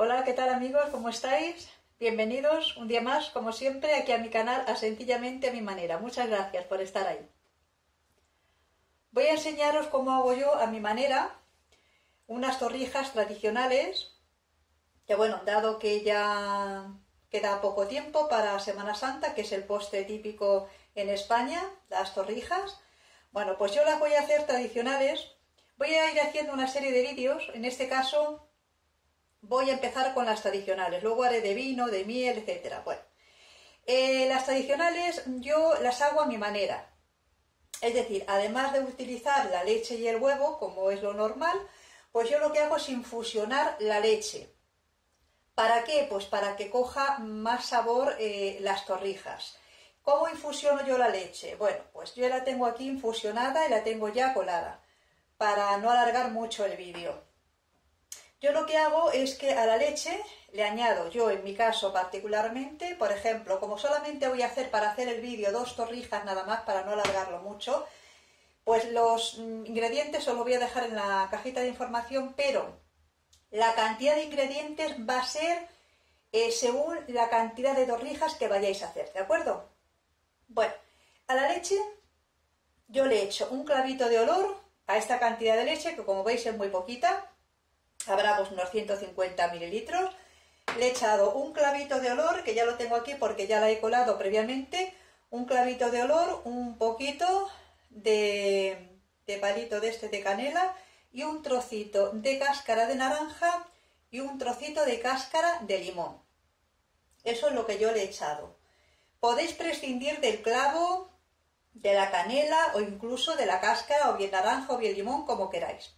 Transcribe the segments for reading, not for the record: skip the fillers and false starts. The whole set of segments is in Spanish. Hola, ¿qué tal amigos? ¿Cómo estáis? Bienvenidos un día más, como siempre, aquí a mi canal, a Sencillamente a mi manera. Muchas gracias por estar ahí. Voy a enseñaros cómo hago yo a mi manera unas torrijas tradicionales, que bueno, dado que ya queda poco tiempo para Semana Santa, que es el postre típico en España, las torrijas, bueno, pues yo las voy a hacer tradicionales. Voy a ir haciendo una serie de vídeos, en este caso voy a empezar con las tradicionales, luego haré de vino, de miel, etcétera. Bueno, las tradicionales yo las hago a mi manera, es decir, además de utilizar la leche y el huevo, como es lo normal, pues yo lo que hago es infusionar la leche. ¿Para qué? Pues para que coja más sabor las torrijas. ¿Cómo infusiono yo la leche? Bueno, pues yo la tengo aquí infusionada y la tengo ya colada, para no alargar mucho el vídeo. Yo lo que hago es que a la leche le añado, yo en mi caso particularmente, por ejemplo, como solamente voy a hacer para hacer el vídeo dos torrijas nada más para no alargarlo mucho, pues los ingredientes os los voy a dejar en la cajita de información, pero la cantidad de ingredientes va a ser según la cantidad de torrijas que vayáis a hacer, ¿de acuerdo? Bueno, a la leche yo le echo un clavito de olor a esta cantidad de leche, que como veis es muy poquita, habrá pues unos 150 mililitros. Le he echado un clavito de olor, que ya lo tengo aquí porque ya la he colado previamente, un clavito de olor, un poquito de palito de este de canela y un trocito de cáscara de naranja y un trocito de cáscara de limón. Eso es lo que yo le he echado. Podéis prescindir del clavo, de la canela o incluso de la cáscara, o bien naranja o bien limón, como queráis.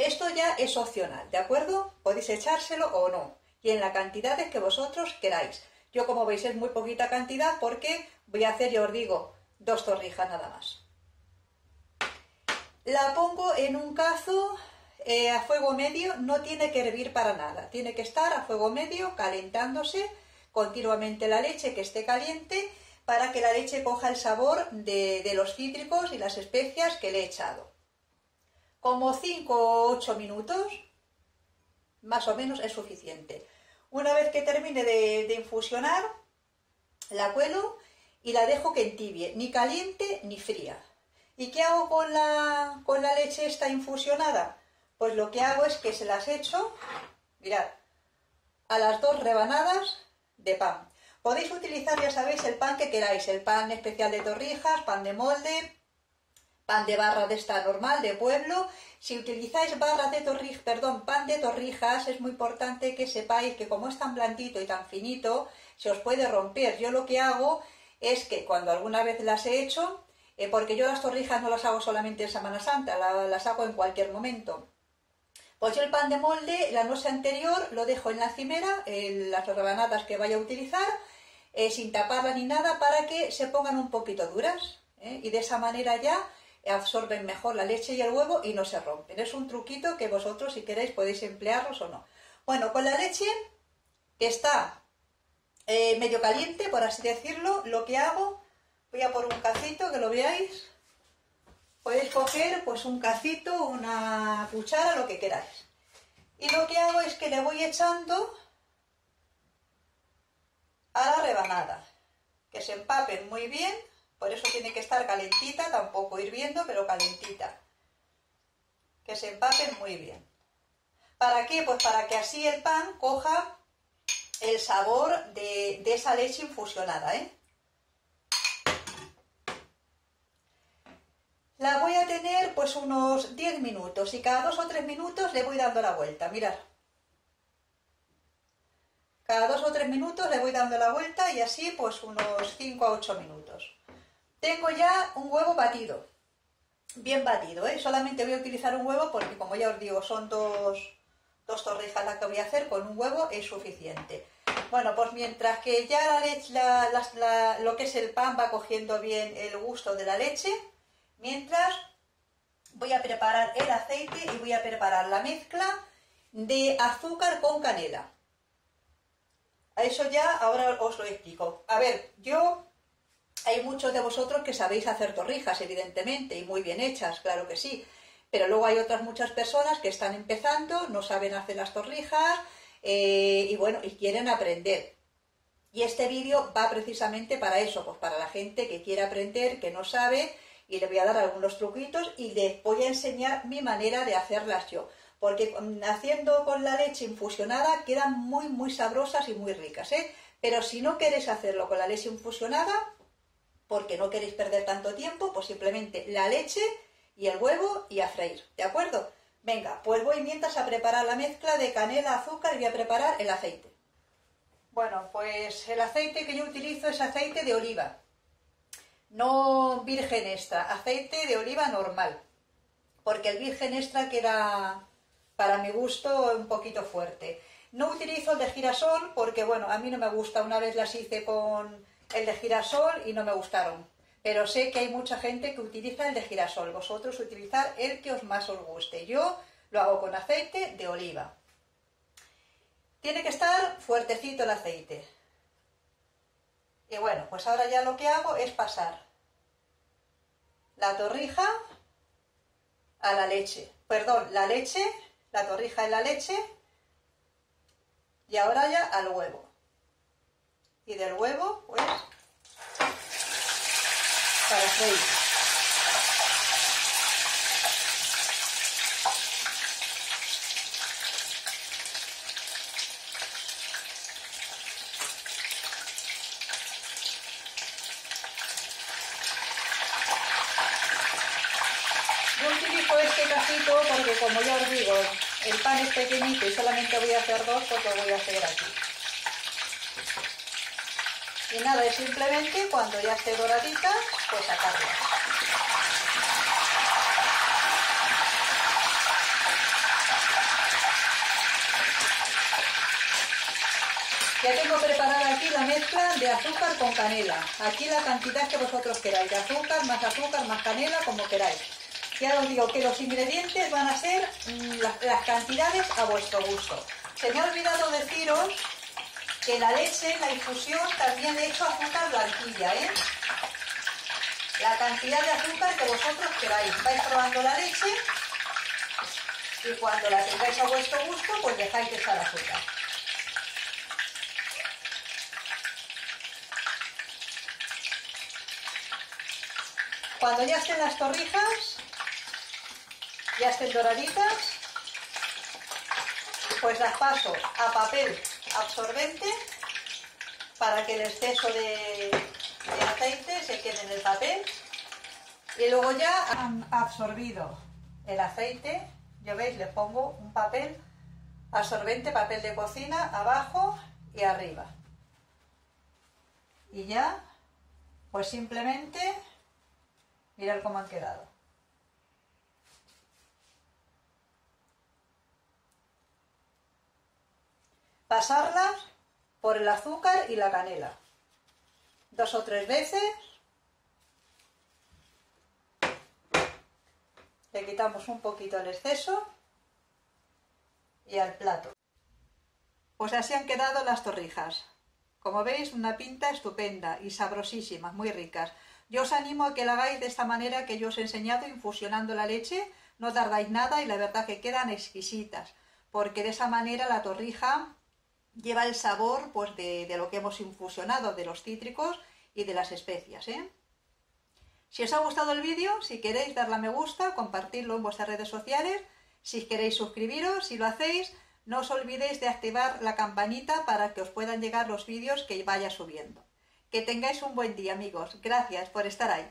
Esto ya es opcional, ¿de acuerdo? Podéis echárselo o no, y en las cantidades que vosotros queráis. Yo, como veis, es muy poquita cantidad porque voy a hacer, yo os digo, dos torrijas nada más. La pongo en un cazo a fuego medio, no tiene que hervir para nada. Tiene que estar a fuego medio, calentándose continuamente la leche, que esté caliente, para que la leche coja el sabor de los cítricos y las especias que le he echado. Como 5 o 8 minutos, más o menos, es suficiente. Una vez que termine de infusionar, la cuelo y la dejo que entibie, ni caliente ni fría. ¿Y qué hago con la leche esta infusionada? Pues lo que hago es que se las echo, mirad, a las dos rebanadas de pan. Podéis utilizar, ya sabéis, el pan que queráis, el pan especial de torrijas, pan de molde, pan de barra de esta normal, de pueblo. Si utilizáis pan de torrijas, es muy importante que sepáis que como es tan blandito y tan finito, se os puede romper. Yo lo que hago es que cuando alguna vez las he hecho, porque yo las torrijas no las hago solamente en Semana Santa, las hago en cualquier momento. Pues yo el pan de molde, la noche anterior, lo dejo en la cimera, en las rebanadas que vaya a utilizar, sin taparlas ni nada, para que se pongan un poquito duras, y de esa manera ya absorben mejor la leche y el huevo y no se rompen. Es un truquito que vosotros, si queréis, podéis emplearlos o no. Bueno, con la leche que está medio caliente, por así decirlo, lo que hago, voy a por un cacito, que lo veáis. Podéis coger pues un cacito, una cuchara, lo que queráis. Y lo que hago es que le voy echando a la rebanada, que se empapen muy bien. Por eso tiene que estar calentita, tampoco hirviendo, pero calentita. Que se empapen muy bien. ¿Para qué? Pues para que así el pan coja el sabor de esa leche infusionada, La voy a tener pues unos 10 minutos y cada 2 o 3 minutos le voy dando la vuelta, mirad. Cada 2 o 3 minutos le voy dando la vuelta y así pues unos 5 a 8 minutos. Tengo ya un huevo batido, bien batido, Solamente voy a utilizar un huevo porque, como ya os digo, son dos torrijas las que voy a hacer, con un huevo es suficiente. Bueno, pues mientras que ya la leche, lo que es el pan va cogiendo bien el gusto de la leche, mientras voy a preparar el aceite y voy a preparar la mezcla de azúcar con canela. A eso ya ahora os lo explico. A ver, yo... Hay muchos de vosotros que sabéis hacer torrijas, evidentemente, y muy bien hechas, claro que sí. Pero luego hay otras muchas personas que están empezando, no saben hacer las torrijas, y bueno, y quieren aprender. Y este vídeo va precisamente para eso, pues para la gente que quiere aprender, que no sabe, y le voy a dar algunos truquitos y les voy a enseñar mi manera de hacerlas yo. Porque haciendo con la leche infusionada quedan muy, muy sabrosas y muy ricas, ¿eh? Pero si no queréis hacerlo con la leche infusionada, porque no queréis perder tanto tiempo, pues simplemente la leche y el huevo y a freír, ¿de acuerdo? Venga, pues voy mientras a preparar la mezcla de canela, azúcar y voy a preparar el aceite. Bueno, pues el aceite que yo utilizo es aceite de oliva, no virgen extra, aceite de oliva normal, porque el virgen extra queda, para mi gusto, un poquito fuerte. No utilizo el de girasol porque, bueno, a mí no me gusta, una vez las hice con el de girasol y no me gustaron. Pero sé que hay mucha gente que utiliza el de girasol. Vosotros utilizar el que os más os guste. Yo lo hago con aceite de oliva. Tiene que estar fuertecito el aceite. Y bueno, pues ahora ya lo que hago es pasar la torrija a la leche. Perdón, la leche, la torrija en la leche. Y ahora ya al huevo. Y del huevo, pues, para freír. Yo utilizo este casito porque, como ya os digo, el pan es pequeñito y solamente voy a hacer dos porque voy a hacer aquí. Y nada, es simplemente cuando ya esté doradita, pues sacarla. Ya tengo preparada aquí la mezcla de azúcar con canela. Aquí la cantidad que vosotros queráis, de azúcar, más canela, como queráis. Ya os digo que los ingredientes van a ser las cantidades a vuestro gusto. Se me ha olvidado deciros que la leche, la infusión, también he hecho azúcar blanquilla, ¿eh? La cantidad de azúcar que vosotros queráis. Vais probando la leche y cuando la tengáis a vuestro gusto, pues dejáis de echar azúcar. Cuando ya estén las torrijas, ya estén doraditas, pues las paso a papel absorbente para que el exceso de aceite se quede en el papel. Y luego ya han absorbido el aceite, ya veis, le pongo un papel absorbente, papel de cocina, abajo y arriba. Y ya, pues simplemente, mirad cómo han quedado. Pasarlas por el azúcar y la canela, 2 o 3 veces, le quitamos un poquito el exceso y al plato. Pues así han quedado las torrijas, como veis, una pinta estupenda y sabrosísimas, muy ricas. Yo os animo a que la hagáis de esta manera que yo os he enseñado, infusionando la leche, no tardáis nada y la verdad que quedan exquisitas, porque de esa manera la torrija lleva el sabor, pues, de lo que hemos infusionado, de los cítricos y de las especias, ¿eh? Si os ha gustado el vídeo, si queréis darle a me gusta, compartirlo en vuestras redes sociales, si queréis suscribiros, si lo hacéis, no os olvidéis de activar la campanita para que os puedan llegar los vídeos que vaya subiendo. Que tengáis un buen día, amigos. Gracias por estar ahí.